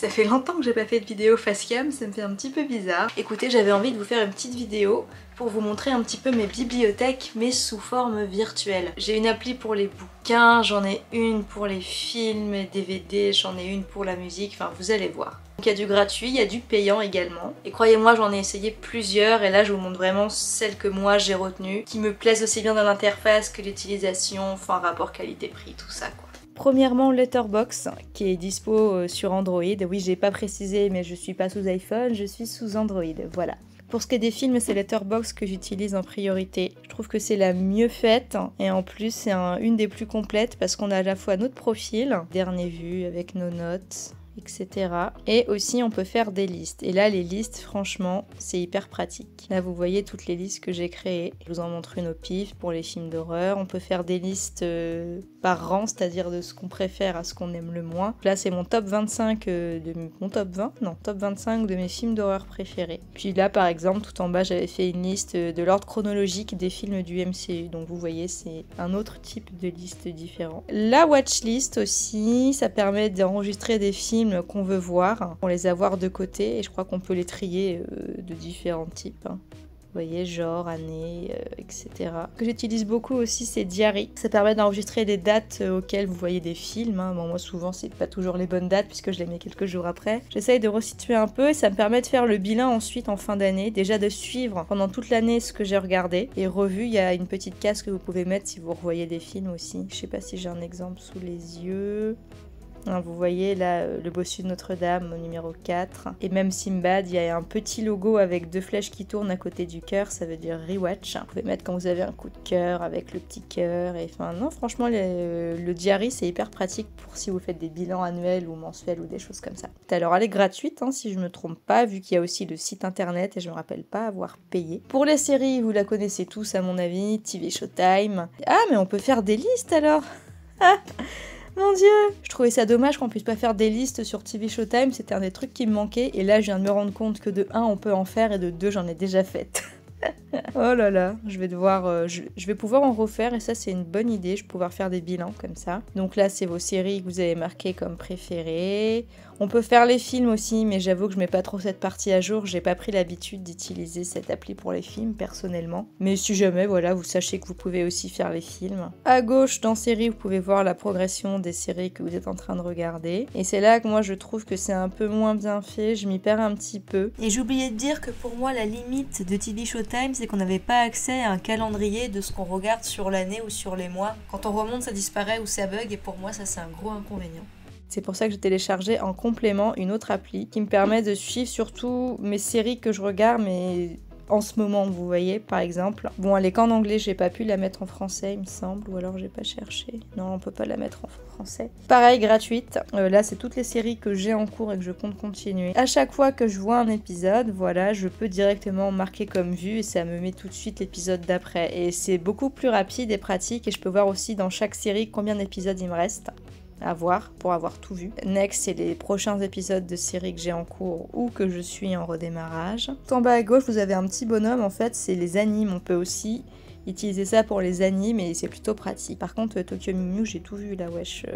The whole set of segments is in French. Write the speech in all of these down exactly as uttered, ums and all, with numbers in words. Ça fait longtemps que j'ai pas fait de vidéo face cam, ça me fait un petit peu bizarre. Écoutez, j'avais envie de vous faire une petite vidéo pour vous montrer un petit peu mes bibliothèques, mais sous forme virtuelle. J'ai une appli pour les bouquins, j'en ai une pour les films, D V D, j'en ai une pour la musique, enfin vous allez voir. Donc il y a du gratuit, il y a du payant également. Et croyez-moi, j'en ai essayé plusieurs, et là je vous montre vraiment celles que moi j'ai retenues, qui me plaisent aussi bien dans l'interface que l'utilisation, enfin rapport qualité-prix, tout ça quoi. Premièrement, Letterboxd, qui est dispo sur Android. Oui, j'ai pas précisé, mais je suis pas sous iPhone, je suis sous Android, voilà. Pour ce qui est des films, c'est Letterboxd que j'utilise en priorité. Je trouve que c'est la mieux faite, et en plus c'est un, une des plus complètes parce qu'on a à la fois notre profil, dernier vu avec nos notes, et cetera. Et aussi on peut faire des listes. Et là les listes, franchement, c'est hyper pratique. Là vous voyez toutes les listes que j'ai créées. Je vous en montre une au pif pour les films d'horreur. On peut faire des listes euh, par rang, c'est-à-dire de ce qu'on préfère à ce qu'on aime le moins. Là c'est mon top vingt-cinq, euh, de mon top vingt, non, top vingt-cinq de mes films d'horreur préférés. Puis là par exemple, tout en bas, j'avais fait une liste de l'ordre chronologique des films du M C U. Donc vous voyez, c'est un autre type de liste différent. La watchlist aussi, ça permet d'enregistrer des films qu'on veut voir, pour les avoir de côté, et je crois qu'on peut les trier euh, de différents types. Vous voyez, genre, année, euh, et cetera. Ce que j'utilise beaucoup aussi, c'est Diary. Ça permet d'enregistrer des dates auxquelles vous voyez des films. Hein. Bon, moi, souvent, c'est pas toujours les bonnes dates puisque je les mets quelques jours après. J'essaye de resituer un peu et ça me permet de faire le bilan ensuite en fin d'année. Déjà de suivre pendant toute l'année ce que j'ai regardé et revu. Il y a une petite case que vous pouvez mettre si vous revoyez des films aussi. Je sais pas si j'ai un exemple sous les yeux. Vous voyez là le bossu de Notre-Dame numéro quatre et même Simbad, il y a un petit logo avec deux flèches qui tournent à côté du cœur, ça veut dire rewatch. Vous pouvez mettre quand vous avez un coup de cœur avec le petit cœur et enfin non, franchement le, le diary c'est hyper pratique pour si vous faites des bilans annuels ou mensuels ou des choses comme ça. Alors elle est gratuite hein, si je me trompe pas, vu qu'il y a aussi le site internet et je me rappelle pas avoir payé. Pour les séries, vous la connaissez tous à mon avis, T V Showtime. Ah mais on peut faire des listes alors. Mon dieu, je trouvais ça dommage qu'on puisse pas faire des listes sur T V Showtime, c'était un des trucs qui me manquait, et là je viens de me rendre compte que de un on peut en faire et de deux j'en ai déjà faites. Oh là là, je vais devoir, euh, je, je vais pouvoir en refaire et ça c'est une bonne idée, je vais pouvoir faire des bilans comme ça. Donc là c'est vos séries que vous avez marquées comme préférées. On peut faire les films aussi, mais j'avoue que je mets pas trop cette partie à jour, j'ai pas pris l'habitude d'utiliser cette appli pour les films personnellement. Mais si jamais, voilà, vous sachez que vous pouvez aussi faire les films. À gauche dans séries, vous pouvez voir la progression des séries que vous êtes en train de regarder. Et c'est là que moi je trouve que c'est un peu moins bien fait, je m'y perds un petit peu. Et j'oubliais de dire que pour moi la limite de T V Showtime, c'est qu'on n'avait pas accès à un calendrier de ce qu'on regarde sur l'année ou sur les mois. Quand on remonte, ça disparaît ou ça bug, et pour moi, ça c'est un gros inconvénient. C'est pour ça que j'ai téléchargé en complément une autre appli qui me permet de suivre surtout mes séries que je regarde, mais en ce moment, vous voyez, par exemple. Bon, elle est qu'en anglais, j'ai pas pu la mettre en français, il me semble, ou alors j'ai pas cherché. Non, on peut pas la mettre en français. Pareil, gratuite. Euh, là, c'est toutes les séries que j'ai en cours et que je compte continuer. À chaque fois que je vois un épisode, voilà, je peux directement marquer comme vu et ça me met tout de suite l'épisode d'après. Et c'est beaucoup plus rapide et pratique et je peux voir aussi dans chaque série combien d'épisodes il me reste à voir pour avoir tout vu. Next, c'est les prochains épisodes de séries que j'ai en cours ou que je suis en redémarrage. Tout en bas à gauche, vous avez un petit bonhomme, en fait, c'est les animes. On peut aussi utiliser ça pour les animes et c'est plutôt pratique. Par contre, Tokyo Mew Mew, j'ai tout vu là, wesh.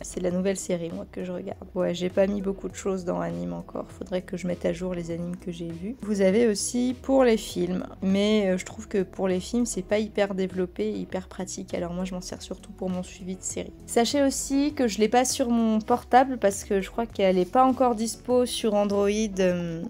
C'est la nouvelle série, moi, que je regarde. Ouais, j'ai pas mis beaucoup de choses dans anime encore. Faudrait que je mette à jour les animes que j'ai vus. Vous avez aussi pour les films. Mais je trouve que pour les films, c'est pas hyper développé et hyper pratique. Alors moi, je m'en sers surtout pour mon suivi de série. Sachez aussi que je l'ai pas sur mon portable parce que je crois qu'elle est pas encore dispo sur Android euh,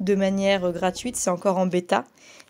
de manière gratuite. C'est encore en bêta.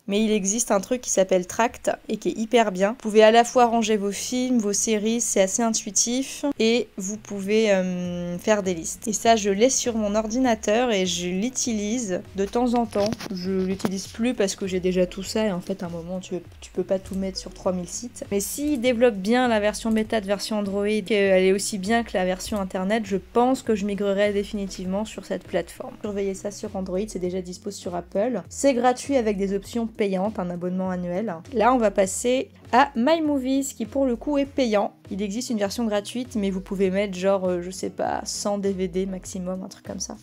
Mais il existe un truc qui s'appelle Trakt et qui est hyper bien. Vous pouvez à la fois ranger vos films, vos séries, c'est assez intuitif. Et vous pouvez euh, faire des listes. Et ça, je l'ai sur mon ordinateur et je l'utilise de temps en temps. Je l'utilise plus parce que j'ai déjà tout ça. Et en fait, à un moment, tu, tu peux pas tout mettre sur trois mille sites. Mais s'ils développent bien la version bêta de version Android, qu'elle est aussi bien que la version Internet, je pense que je migrerai définitivement sur cette plateforme. Surveillez ça sur Android, c'est déjà dispo sur Apple. C'est gratuit avec des options payante, un abonnement annuel. Là, on va passer à My Movies, qui pour le coup est payant. Il existe une version gratuite, mais vous pouvez mettre genre, je sais pas, cent D V D maximum, un truc comme ça.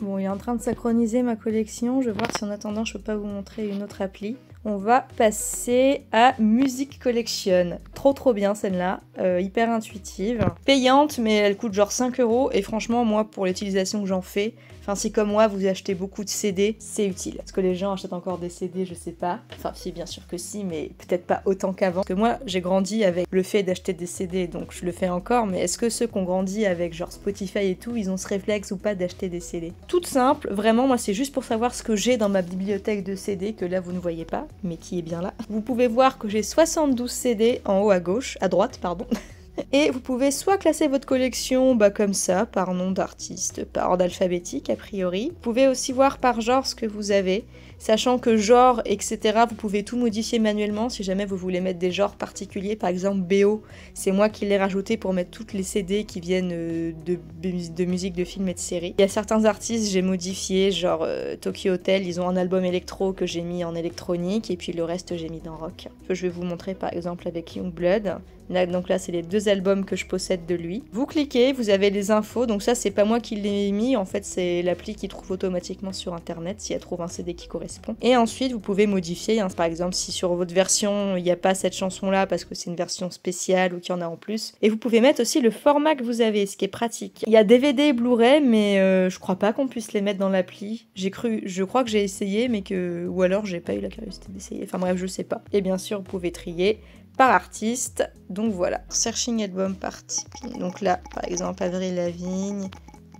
Bon, il est en train de synchroniser ma collection. Je vais voir si en attendant, je peux pas vous montrer une autre appli. On va passer à Music Collection. Trop trop bien celle-là, euh, hyper intuitive. Payante, mais elle coûte genre cinq euros. Et franchement, moi, pour l'utilisation que j'en fais, enfin si comme moi, vous achetez beaucoup de C D, c'est utile. Est-ce que les gens achètent encore des C D, je sais pas. Enfin si, bien sûr que si, mais peut-être pas autant qu'avant. Parce que moi, j'ai grandi avec le fait d'acheter des C D, donc je le fais encore. Mais est-ce que ceux qui ont grandi avec genre Spotify et tout, ils ont ce réflexe ou pas d'acheter des C D? Toute simple, vraiment, moi c'est juste pour savoir ce que j'ai dans ma bibliothèque de C D, que là vous ne voyez pas, mais qui est bien là. Vous pouvez voir que j'ai soixante-douze C D en haut à gauche, à droite pardon. Et vous pouvez soit classer votre collection bah, comme ça, par nom d'artiste, par ordre alphabétique a priori. Vous pouvez aussi voir par genre ce que vous avez, sachant que genre, et cetera, vous pouvez tout modifier manuellement si jamais vous voulez mettre des genres particuliers. Par exemple B O, c'est moi qui l'ai rajouté pour mettre toutes les C D qui viennent de, de musique, de films et de séries. Il y a certains artistes, j'ai modifié, genre euh, Tokyo Hotel, ils ont un album électro que j'ai mis en électronique, et puis le reste j'ai mis dans rock. Je vais vous montrer par exemple avec Youngblood. Là, donc là c'est les deux albums que je possède de lui. Vous cliquez, vous avez les infos, donc ça c'est pas moi qui l'ai mis, en fait c'est l'appli qui trouve automatiquement sur internet si elle trouve un C D qui correspond. Et ensuite vous pouvez modifier, hein. Par exemple si sur votre version il n'y a pas cette chanson là parce que c'est une version spéciale ou qu'il y en a en plus. Et vous pouvez mettre aussi le format que vous avez, ce qui est pratique. Il y a D V D et Blu-ray, mais euh, je crois pas qu'on puisse les mettre dans l'appli. J'ai cru, je crois que j'ai essayé, mais que, ou alors j'ai pas eu la curiosité d'essayer, enfin bref je sais pas. Et bien sûr vous pouvez trier par artiste, donc voilà. Searching album par type, donc là par exemple Avril Lavigne,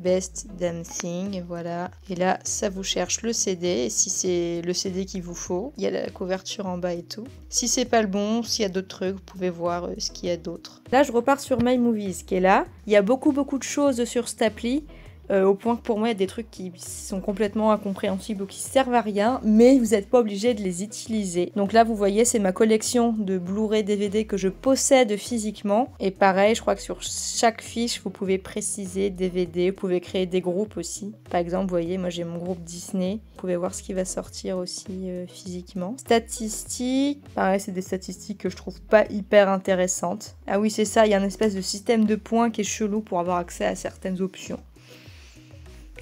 Best Damn Thing, voilà. Et là ça vous cherche le C D, et si c'est le C D qu'il vous faut, il y a la couverture en bas et tout. Si c'est pas le bon, s'il y a d'autres trucs, vous pouvez voir ce qu'il y a d'autre. Là je repars sur My Movies qui est là, il y a beaucoup beaucoup de choses sur cette appli. Euh, au point que pour moi il y a des trucs qui sont complètement incompréhensibles ou qui servent à rien, mais vous n'êtes pas obligé de les utiliser. Donc là vous voyez c'est ma collection de Blu-ray D V D que je possède physiquement, et pareil je crois que sur chaque fiche vous pouvez préciser D V D, vous pouvez créer des groupes aussi. Par exemple vous voyez moi j'ai mon groupe Disney, vous pouvez voir ce qui va sortir aussi euh, physiquement. Statistiques, pareil c'est des statistiques que je trouve pas hyper intéressantes. Ah oui c'est ça, il y a un espèce de système de points qui est chelou pour avoir accès à certaines options.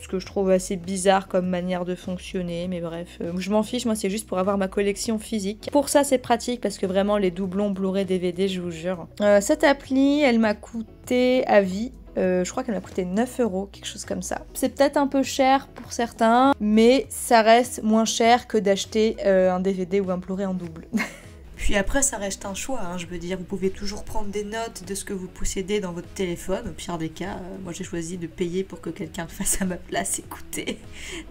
Ce que je trouve assez bizarre comme manière de fonctionner, mais bref, euh, je m'en fiche, moi c'est juste pour avoir ma collection physique. Pour ça c'est pratique parce que vraiment les doublons Blu-ray D V D, je vous jure. Euh, cette appli, elle m'a coûté à vie, euh, je crois qu'elle m'a coûté neuf euros, quelque chose comme ça. C'est peut-être un peu cher pour certains, mais ça reste moins cher que d'acheter euh, un D V D ou un Blu-ray en double. Puis après ça reste un choix, hein. Je veux dire, vous pouvez toujours prendre des notes de ce que vous possédez dans votre téléphone, au pire des cas, euh, moi j'ai choisi de payer pour que quelqu'un le fasse à ma place, écoutez,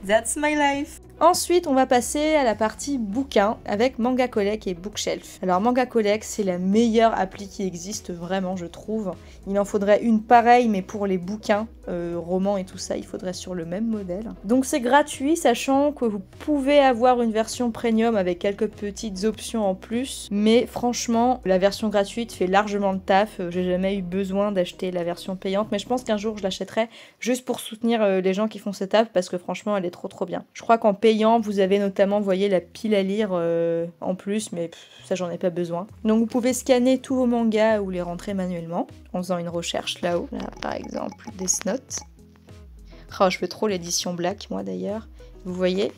that's my life. Ensuite on va passer à la partie bouquin avec Mangacollec et Bookshelf. Alors Mangacollec c'est la meilleure appli qui existe vraiment je trouve, il en faudrait une pareille mais pour les bouquins, euh, romans et tout ça il faudrait sur le même modèle. Donc c'est gratuit sachant que vous pouvez avoir une version premium avec quelques petites options en plus. Mais franchement, la version gratuite fait largement le taf. J'ai jamais eu besoin d'acheter la version payante, mais je pense qu'un jour je l'achèterai juste pour soutenir les gens qui font cette app parce que franchement, elle est trop trop bien. Je crois qu'en payant, vous avez notamment, vous voyez, la pile à lire euh, en plus, mais pff, ça j'en ai pas besoin. Donc vous pouvez scanner tous vos mangas ou les rentrer manuellement en faisant une recherche là-haut. Là, par exemple, Death Note. Oh, je veux trop l'édition Black, moi d'ailleurs. Vous voyez.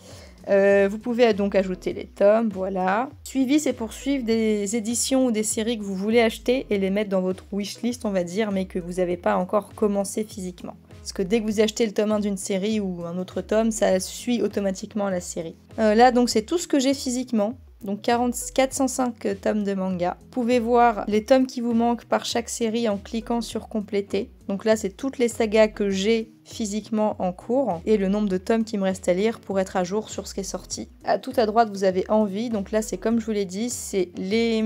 Euh, vous pouvez donc ajouter les tomes, voilà. Suivi, c'est pour suivre des éditions ou des séries que vous voulez acheter et les mettre dans votre wishlist, on va dire, mais que vous n'avez pas encore commencé physiquement. Parce que dès que vous achetez le tome un d'une série ou un autre tome, ça suit automatiquement la série. Euh, là, donc, c'est tout ce que j'ai physiquement. Donc quarante, quatre cent cinq tomes de manga. Vous pouvez voir les tomes qui vous manquent par chaque série en cliquant sur compléter. Donc là c'est toutes les sagas que j'ai physiquement en cours et le nombre de tomes qui me reste à lire pour être à jour sur ce qui est sorti. À tout à droite vous avez envie, donc là c'est comme je vous l'ai dit, c'est les,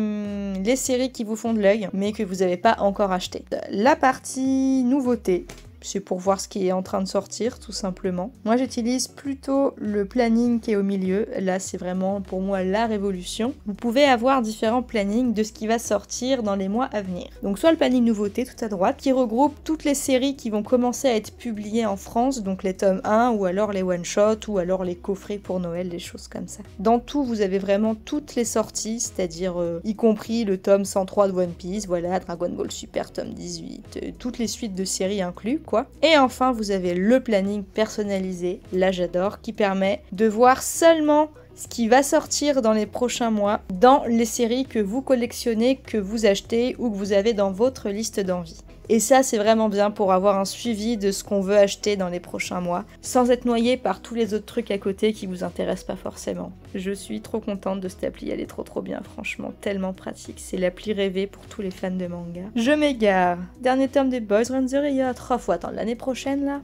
les séries qui vous font de l'œil mais que vous n'avez pas encore acheté. La partie nouveauté. C'est pour voir ce qui est en train de sortir, tout simplement. Moi, j'utilise plutôt le planning qui est au milieu. Là, c'est vraiment, pour moi, la révolution. Vous pouvez avoir différents plannings de ce qui va sortir dans les mois à venir. Donc, soit le planning nouveauté, tout à droite, qui regroupe toutes les séries qui vont commencer à être publiées en France, donc les tomes un, ou alors les one-shots, ou alors les coffrets pour Noël, des choses comme ça. Dans tout, vous avez vraiment toutes les sorties, c'est-à-dire, euh, y compris le tome cent trois de One Piece, voilà, Dragon Ball Super, tome dix-huit, euh, toutes les suites de séries incluses. Quoi. Et enfin vous avez le planning personnalisé, là j'adore, qui permet de voir seulement ce qui va sortir dans les prochains mois dans les séries que vous collectionnez, que vous achetez ou que vous avez dans votre liste d'envie. Et ça, c'est vraiment bien pour avoir un suivi de ce qu'on veut acheter dans les prochains mois, sans être noyé par tous les autres trucs à côté qui vous intéressent pas forcément. Je suis trop contente de cette appli, elle est trop trop bien, franchement, tellement pratique. C'est l'appli rêvée pour tous les fans de manga. Je m'égare. Dernier tome des Boys Run the Riot. Trois fois, attends, l'année prochaine là.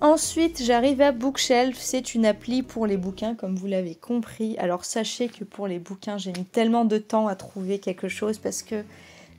Ensuite, j'arrive à Bookshelf, c'est une appli pour les bouquins, comme vous l'avez compris. Alors sachez que pour les bouquins, j'ai mis tellement de temps à trouver quelque chose parce que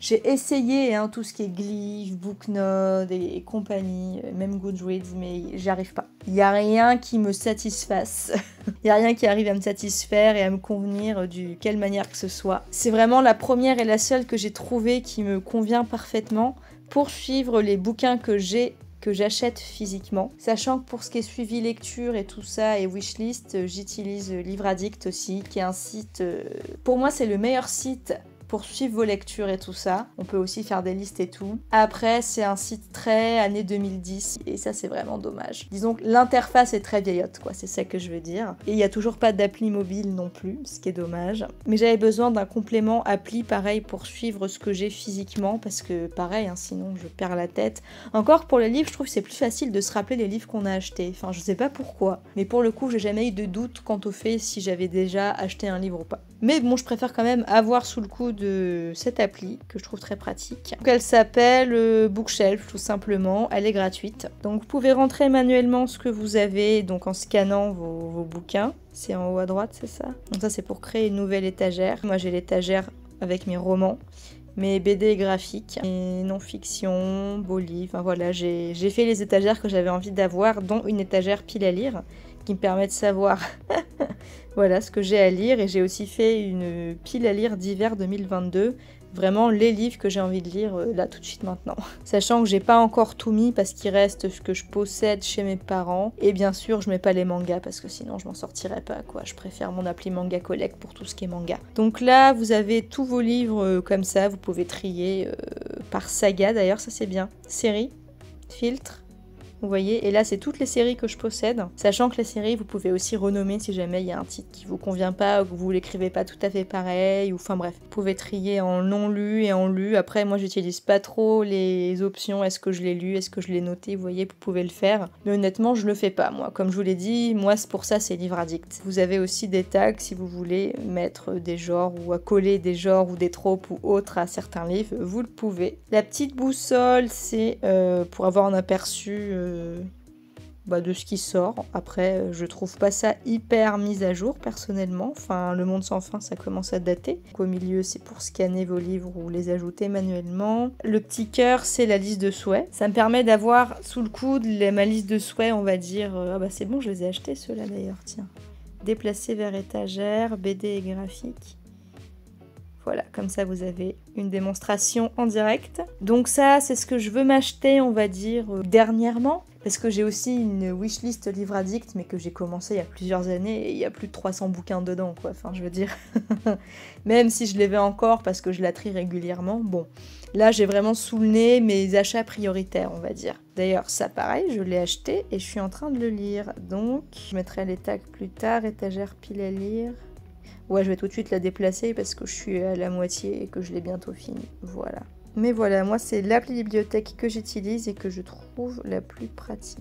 j'ai essayé hein, tout ce qui est Glyph, Booknode et, et compagnie, même Goodreads, mais j'arrive pas. Il n'y a rien qui me satisfasse. Il n'y a rien qui arrive à me satisfaire et à me convenir de quelle manière que ce soit. C'est vraiment la première et la seule que j'ai trouvée qui me convient parfaitement pour suivre les bouquins que j'ai, que j'achète physiquement. Sachant que pour ce qui est suivi lecture et tout ça et wishlist, j'utilise Livraddict aussi, qui est un site... Euh... Pour moi, c'est le meilleur site pour suivre vos lectures et tout ça. On peut aussi faire des listes et tout. Après, c'est un site très année deux mille dix et ça, c'est vraiment dommage. Disons que l'interface est très vieillotte, quoi, c'est ça que je veux dire. Et il n'y a toujours pas d'appli mobile non plus, ce qui est dommage. Mais j'avais besoin d'un complément appli, pareil, pour suivre ce que j'ai physiquement, parce que pareil, hein, sinon je perds la tête. Encore pour les livres, je trouve que c'est plus facile de se rappeler les livres qu'on a achetés. Enfin, je sais pas pourquoi, mais pour le coup, j'ai jamais eu de doute quant au fait si j'avais déjà acheté un livre ou pas. Mais bon, je préfère quand même avoir sous le coude de cette appli que je trouve très pratique. Donc elle s'appelle euh, Bookshelf tout simplement, elle est gratuite. Donc vous pouvez rentrer manuellement ce que vous avez, donc en scannant vos, vos bouquins. C'est en haut à droite, c'est ça? Donc ça c'est pour créer une nouvelle étagère. Moi j'ai l'étagère avec mes romans, mes B D graphiques, mes non-fiction, beaux livres. Enfin voilà, j'ai fait les étagères que j'avais envie d'avoir, dont une étagère pile à lire qui me permet de savoir... Voilà ce que j'ai à lire, et j'ai aussi fait une pile à lire d'hiver deux mille vingt-deux. Vraiment les livres que j'ai envie de lire euh, là tout de suite maintenant. Sachant que j'ai pas encore tout mis parce qu'il reste ce que je possède chez mes parents. Et bien sûr je mets pas les mangas parce que sinon je m'en sortirai pas quoi. Je préfère mon appli Mangacollec pour tout ce qui est manga. Donc là vous avez tous vos livres euh, comme ça, vous pouvez trier euh, par saga d'ailleurs, ça c'est bien. Série, filtre. Vous voyez, et là c'est toutes les séries que je possède, sachant que les séries vous pouvez aussi renommer si jamais il y a un titre qui vous convient pas ou que vous l'écrivez pas tout à fait pareil, ou enfin bref, vous pouvez trier en non lu et en lu. Après moi j'utilise pas trop les options, est-ce que je l'ai lu, est-ce que je l'ai noté, vous voyez, vous pouvez le faire, mais honnêtement je le fais pas moi, comme je vous l'ai dit, moi pour ça c'est Livraddict. Vous avez aussi des tags si vous voulez mettre des genres ou accoler des genres ou des tropes ou autres à certains livres, vous le pouvez. La petite boussole c'est euh, pour avoir un aperçu euh, Bah de ce qui sort. Après je trouve pas ça hyper mise à jour personnellement, enfin le monde sans fin ça commence à dater. Donc, au milieu c'est pour scanner vos livres ou les ajouter manuellement. Le petit cœur c'est la liste de souhaits, ça me permet d'avoir sous le coude les, ma liste de souhaits on va dire. Ah bah c'est bon je les ai achetés ceux-là d'ailleurs, tiens. Déplacer vers étagère, B D et graphique. Voilà, comme ça vous avez une démonstration en direct. Donc ça, c'est ce que je veux m'acheter, on va dire, euh, dernièrement. Parce que j'ai aussi une wishlist Livraddict, mais que j'ai commencé il y a plusieurs années, et il y a plus de trois cents bouquins dedans, quoi. Enfin, je veux dire, même si je les vais encore parce que je la trie régulièrement, bon. Là, j'ai vraiment sous le nez mes achats prioritaires, on va dire. D'ailleurs, ça pareil, je l'ai acheté et je suis en train de le lire. Donc, je mettrai les tags plus tard, étagère pile à lire... Ouais, je vais tout de suite la déplacer parce que je suis à la moitié et que je l'ai bientôt fini. Voilà. Mais voilà, moi c'est l'appli bibliothèque que j'utilise et que je trouve la plus pratique.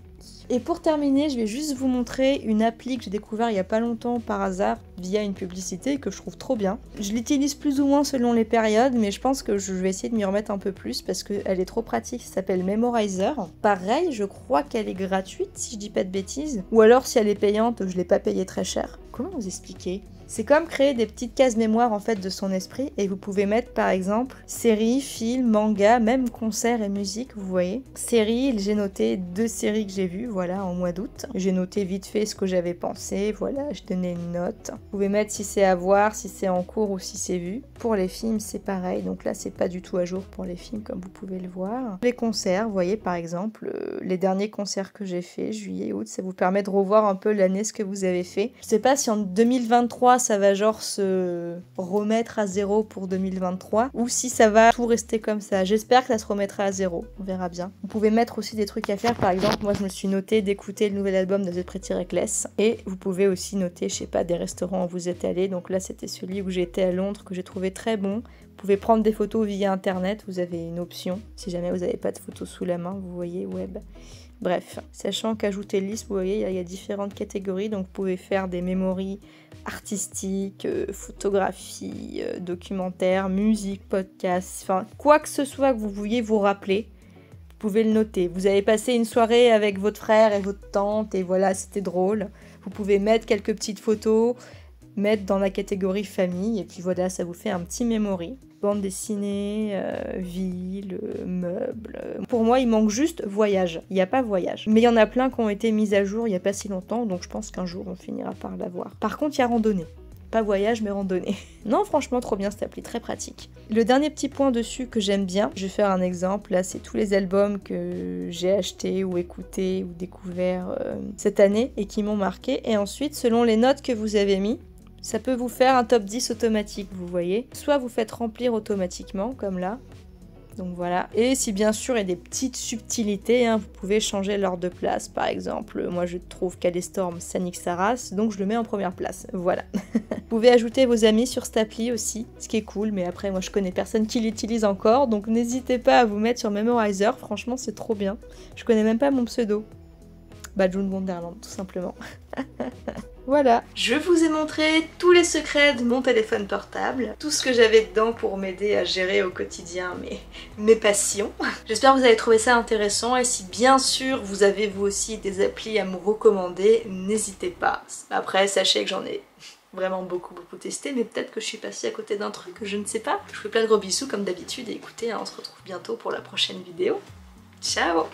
Et pour terminer, je vais juste vous montrer une appli que j'ai découvert il n'y a pas longtemps par hasard via une publicité que je trouve trop bien. Je l'utilise plus ou moins selon les périodes, mais je pense que je vais essayer de m'y remettre un peu plus parce qu'elle est trop pratique. Ça s'appelle Memorizer. Pareil, je crois qu'elle est gratuite si je dis pas de bêtises. Ou alors si elle est payante, je l'ai pas payée très cher. Comment vous expliquer ? C'est comme créer des petites cases mémoire en fait de son esprit, et vous pouvez mettre par exemple séries, films, mangas, même concerts et musique, vous voyez. Séries, j'ai noté deux séries que j'ai vues, voilà, en mois d'août. J'ai noté vite fait ce que j'avais pensé, voilà, je donnais une note. Vous pouvez mettre si c'est à voir, si c'est en cours ou si c'est vu. Pour les films, c'est pareil, donc là c'est pas du tout à jour pour les films comme vous pouvez le voir. Les concerts, vous voyez par exemple, euh, les derniers concerts que j'ai fait, juillet, août, ça vous permet de revoir un peu l'année ce que vous avez fait. Je sais pas si en deux mille vingt-trois là, ça va genre se remettre à zéro pour deux mille vingt-trois, ou si ça va tout rester comme ça. J'espère que ça se remettra à zéro, on verra bien. Vous pouvez mettre aussi des trucs à faire, par exemple, moi je me suis noté d'écouter le nouvel album de The Pretty Reckless, et vous pouvez aussi noter, je sais pas, des restaurants où vous êtes allés. Donc là, c'était celui où j'étais à Londres, que j'ai trouvé très bon. Vous pouvez prendre des photos via internet, vous avez une option. Si jamais vous n'avez pas de photos sous la main, vous voyez web. Bref, sachant qu'ajouter liste, vous voyez, il y, y a différentes catégories, donc vous pouvez faire des mémories artistiques, euh, photographies, euh, documentaires, musique, podcasts, enfin, quoi que ce soit que vous vouliez vous rappeler, vous pouvez le noter. Vous avez passé une soirée avec votre frère et votre tante, et voilà, c'était drôle. Vous pouvez mettre quelques petites photos, mettre dans la catégorie famille, et puis voilà, ça vous fait un petit memory. Bande dessinée, euh, ville, euh, meubles. Pour moi, il manque juste voyage. Il n'y a pas voyage. Mais il y en a plein qui ont été mis à jour il n'y a pas si longtemps, donc je pense qu'un jour, on finira par l'avoir. Par contre, il y a randonnée. Pas voyage, mais randonnée. Non, franchement, trop bien cette appli, très pratique. Le dernier petit point dessus que j'aime bien, je vais faire un exemple, là, c'est tous les albums que j'ai achetés ou écoutés ou découverts euh, cette année et qui m'ont marqué. Et ensuite, selon les notes que vous avez mises, ça peut vous faire un top dix automatique, vous voyez. Soit vous faites remplir automatiquement, comme là. Donc voilà. Et si bien sûr il y a des petites subtilités, hein, vous pouvez changer l'ordre de place. Par exemple, moi je trouve Calestorm, ça nique sa race, donc je le mets en première place. Voilà. Vous pouvez ajouter vos amis sur cette appli aussi, ce qui est cool. Mais après, moi je connais personne qui l'utilise encore, donc n'hésitez pas à vous mettre sur Memorizer. Franchement, c'est trop bien. Je connais même pas mon pseudo. Bah, June Wonderland, tout simplement. Voilà. Je vous ai montré tous les secrets de mon téléphone portable, tout ce que j'avais dedans pour m'aider à gérer au quotidien mes, mes passions. J'espère que vous avez trouvé ça intéressant, et si bien sûr vous avez vous aussi des applis à me recommander, n'hésitez pas. Après, sachez que j'en ai vraiment beaucoup beaucoup testé, mais peut-être que je suis passée à côté d'un truc que je ne sais pas. Je vous fais plein de gros bisous comme d'habitude, et écoutez, hein, on se retrouve bientôt pour la prochaine vidéo. Ciao!